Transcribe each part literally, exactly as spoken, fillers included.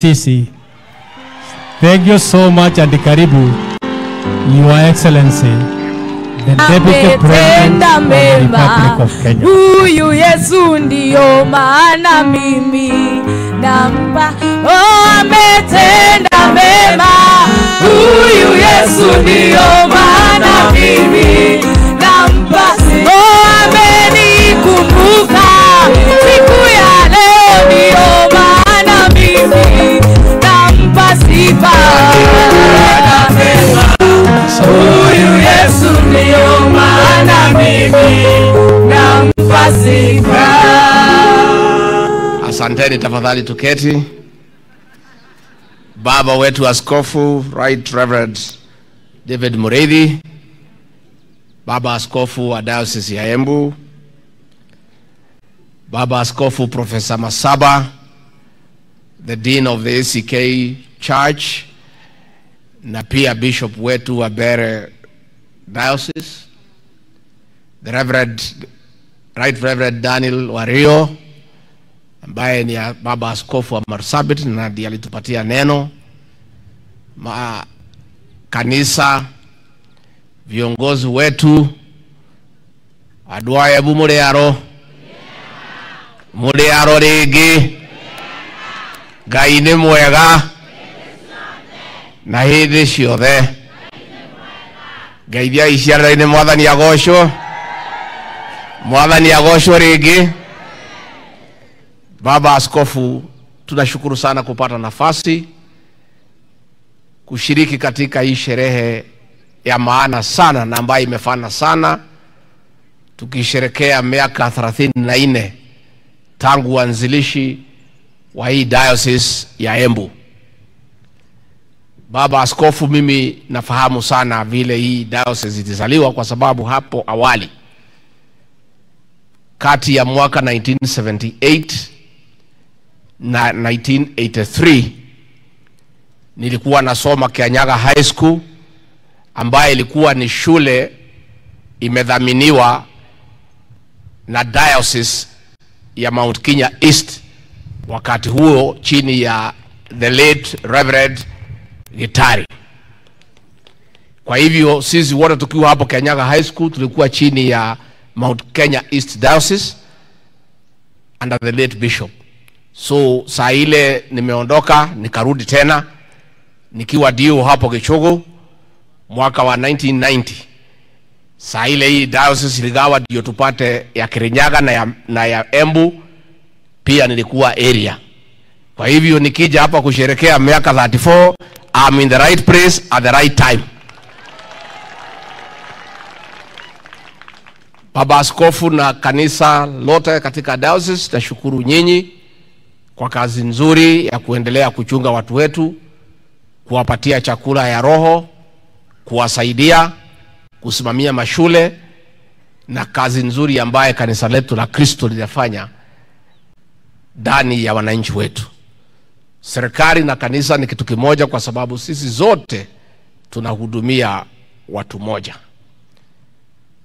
T C. Thank you so much, Adikaribu, Your Excellency, the Deputy President of the Republic of Kenya. Uyu Yesu ndiyo maana mimi nampa. Oh, ametenda mema. Uyu Yesu ndiyo maana mimi nampa. Oh, amenikumbuka siku ya leo ndiyo maana mimi. Sifa na mema, huyu Yesu ndiyo maana mimi nampa sifa. Asanteni, tafadhali tuketi. Baba wetu Askofu Right Reverend David Muridi, Baba Askofu wa Diocese ya Embu, Baba Askofu Professor Masaba, the Dean of the A C K Church, na pia Bishop wetu wa Bere Diocese, the Reverend, Right Reverend Daniel Wario, ambaye ni baba askofu wa Marsabit na ndiye alitupatia neno, ma kanisa, viongozi wetu, adwaye bumulearo, mulearo rege, gaine moega. Na hidi shiode gaidia ishara ine mwada ni agosho mwada ni agosho rigi. Baba Askofu, tunashukuru sana kupata nafasi kushiriki katika hii sherehe ya maana sana na ambayo imefana sana, tukisherekea miaka thelathini na nne tangu uanzilishi wa hii diocese ya Embu. Baba Askofu, mimi nafahamu sana vile hii diocese ilizaliwa kwa sababu hapo awali, kati ya mwaka nineteen seventy-eight na nineteen eighty-three, nilikuwa nasoma Kianyaga High School, ambaye ilikuwa ni shule imedhaminiwa na diocese ya Mount Kenya East, wakati huo chini ya the late Reverend Gitari. Kwa hivyo sisi wote tukiwa hapo Kianyaga High School tulikuwa chini ya Mount Kenya East Diocese under the late bishop. So saa ile nimeondoka nikarudi tena nikiwa dio hapo Kichogo mwaka wa nineteen ninety. Saa ile hii diocese iligawa dio tupate ya Kirenyaga na ya, na ya Embu, pia nilikuwa area. Kwa hivyo nikija hapa kusherekea miaka thelathini na nne, I'm in the right place at the right time. Baba Askofu na kanisa lote katika diocese, nashukuru nyinyi kwa kazi nzuri ya kuendelea kuchunga watu wetu, kuwapatia chakula ya roho, kuwasaidia, kusimamia mashule na kazi nzuri ambaye kanisa letu la Kristo linafanya ndani ya wananchi wetu. Serikali na kanisa ni kitu kimoja kwa sababu sisi zote tunahudumia watu moja.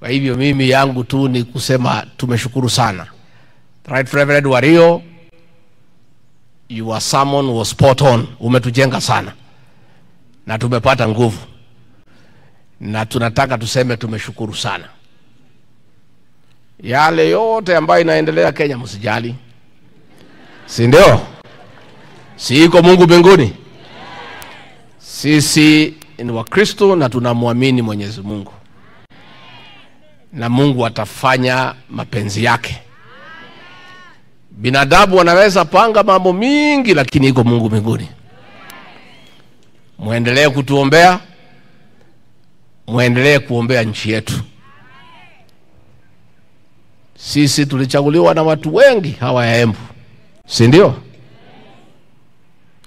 Kwa hivyo mimi yangu tu ni kusema tumeshukuru sana. Right Reverend Wario, your sermon was spot on. Umetujenga sana. Na tumepata nguvu. Na tunataka tuseme tumeshukuru sana. Yale yote ambayo inaendelea Kenya msijali. Si ndio? Si iko Mungu mbinguni? Sisi ni wa Kristo na tunamwamini Mwenyezi Mungu. Na Mungu atafanya mapenzi yake. Binadamu wanaweza panga mambo mingi lakini iko Mungu mbinguni. Muendelee kutuombea. Muendelee kuombea nchi yetu. Sisi tulichaguliwa na watu wengi hawa ya Embu. Si ndio?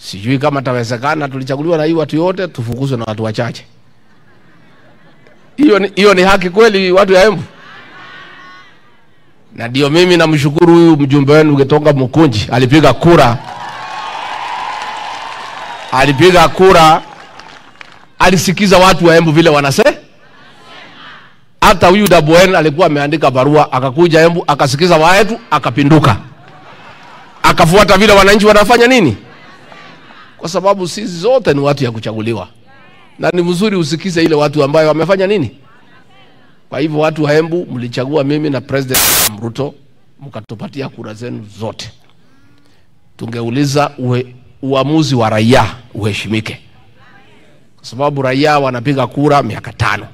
Sijui kama tawezekana tulichaguliwa na hii watu yote tufukuzwe na watu wachache. Hiyo ni, hiyo ni haki kweli watu ya Embu? Na ndio mimi namshukuru huyu mjumbe wenu Getonga Mkunji, alipiga kura. Alipiga kura. Alisikiza watu wa Embu vile wanasema. Hata huyu Dabwen alikuwa ameandika barua, akakuja Embu, akasikiza waetu, akapinduka. Akafuata vile wananchi wanafanya nini? Kwa sababu sisi zote ni watu ya kuchaguliwa. Na ni mzuri usikize ile watu ambayo wamefanya nini? Kwa hivyo watu wa Embu, mlichagua mimi na President Ruto, mkatupatia kura zenu zote. Tungeuliza uwe, uamuzi wa raia uheshimike. Kwa sababu raia wanapiga kura miaka tano.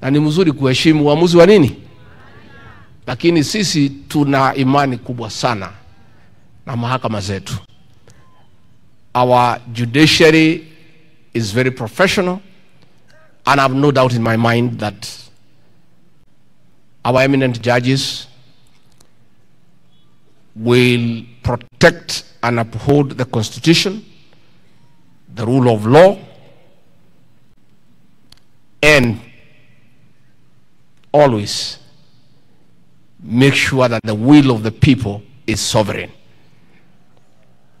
Na ni mzuri kuheshimu uamuzi wa nini? Lakini sisi tuna imani kubwa sana na mahakama zetu. Our judiciary is very professional, and I have no doubt in my mind that our eminent judges will protect and uphold the Constitution, the rule of law, and always make sure that the will of the people is sovereign.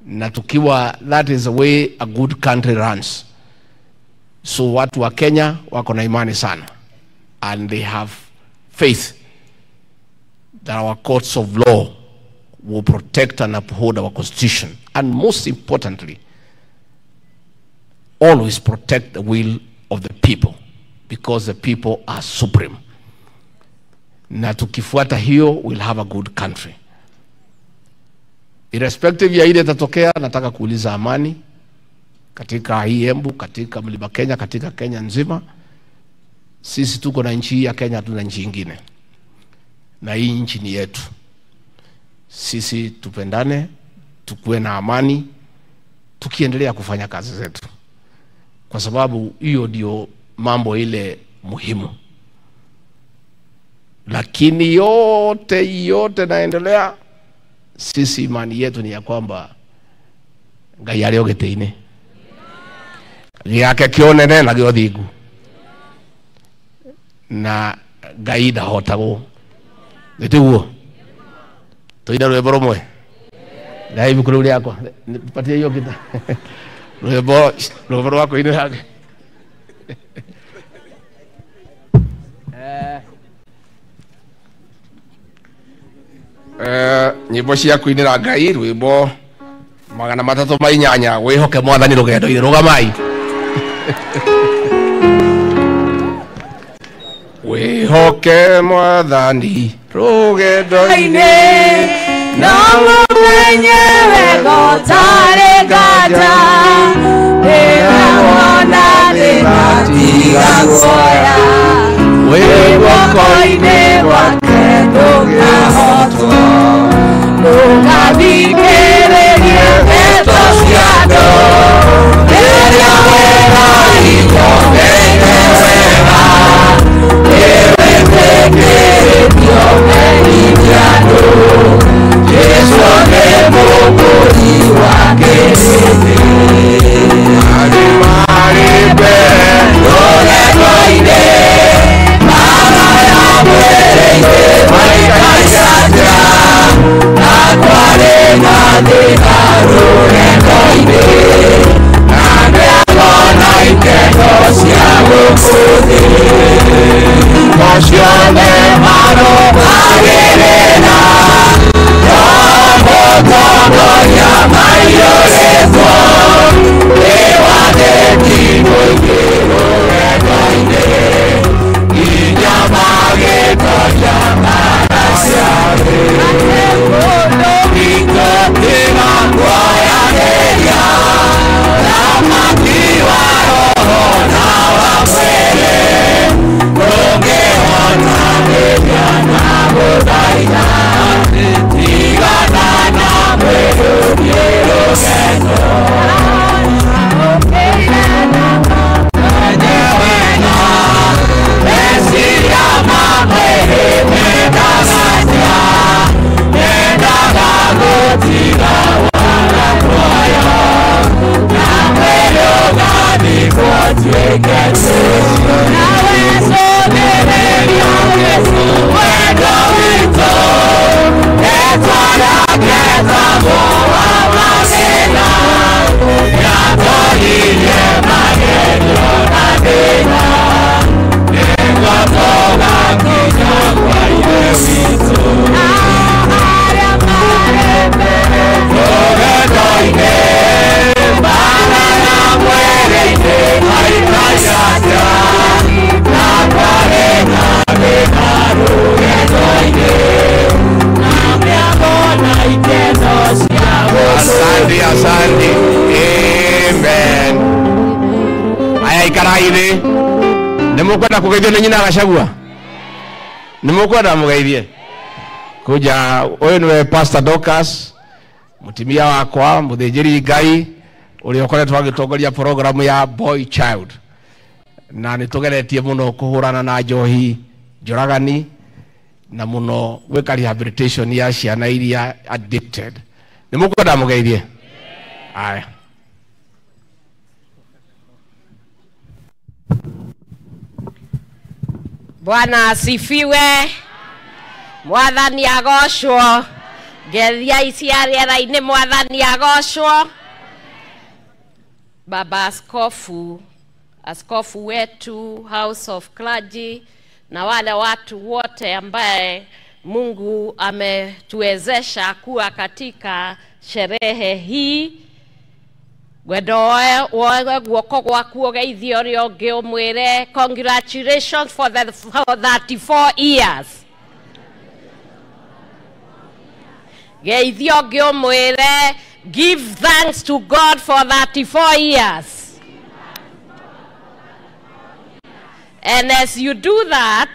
Natukiwa, that is the way a good country runs. So watu wa Kenya wako na imani sana, and they have faith that our courts of law will protect and uphold our Constitution, and most importantly, always protect the will of the people, because the people are supreme. Na tukifuata hiyo, we'll have a good country. Irrespective ya ile tatokea, nataka kuuliza amani katika hii Embu, katika mlima Kenya, katika Kenya nzima. Sisi tuko na nchi ya Kenya, tuna nchi nyingine. Na hii nchi ni yetu. Sisi tupendane, tukue na amani, tukiendelea kufanya kazi zetu. Kwa sababu hiyo ndio mambo ile muhimu. Lakini yote yote naendelea, sisi imani yetu ni ya kwamba gayari ogeteine. Yake kione nena giodhigu. Na gaida hotago. Nituguo. Tuida rueboro moe. Daibu kuruli yako. Nipatia hiyo kita. Rueboro, rueboro wako inu hake. Uh, Niboshi ya kuini la gairi, wibo magana matato mainyanya, weho kemoa dhani logedo, iroga mai. Weho kemoa dhani logedo ine, nongo mwenyewe gotare gata, weho mwana dinatika goya, weho koine wake doga hoto. This one, mugaire nemukwenda kugeithio ni nyina Gachagua nemukwenda mugaithie kuja oyo niwe Pastor Docas mutimia wakwa muthinjiri ngai uliokoretwa agitongoria program ya Boy Child na nitugeretie muno kuhurana na njohi joragani na muno weka rehabilitation ya ciana iria addicted nemukwenda mugaithie aya. Bwana asifiwe. Mwathani agocwo. Ngethia iciare raini mwathani agocwo. Baba askofu, askofu wetu, House of Clergy na wale watu wote ambaye Mungu ametuwezesha kuwa katika sherehe hii. Wedoe woe guoko gwaku ogeithio rio ngiumwire congratulations for the for thirty-four years. Geithio ngiumwire give thanks to God for thirty-four years. And as you do that,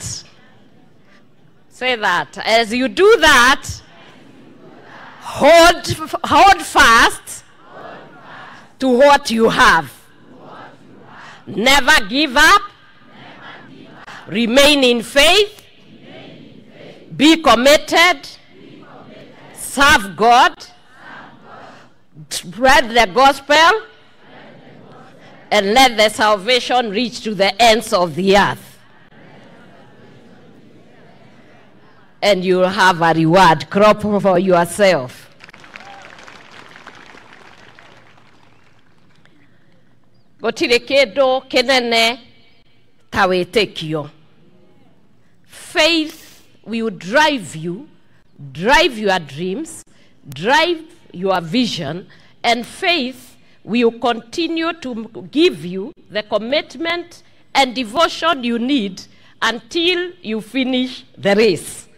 say that. As you do that, hold hold fast to what you have. What you have. Never give up. Never give up. Remain in faith. Remain in faith. Be committed. Be committed. Serve God. Serve God. Spread the gospel. Spread the gospel. And let the salvation reach to the ends of the earth. And you'll have a reward. Crop for yourself. Gotire kedo kenene tawetekio. Faith will drive you, drive your dreams, drive your vision, and faith will continue to give you the commitment and devotion you need until you finish the race.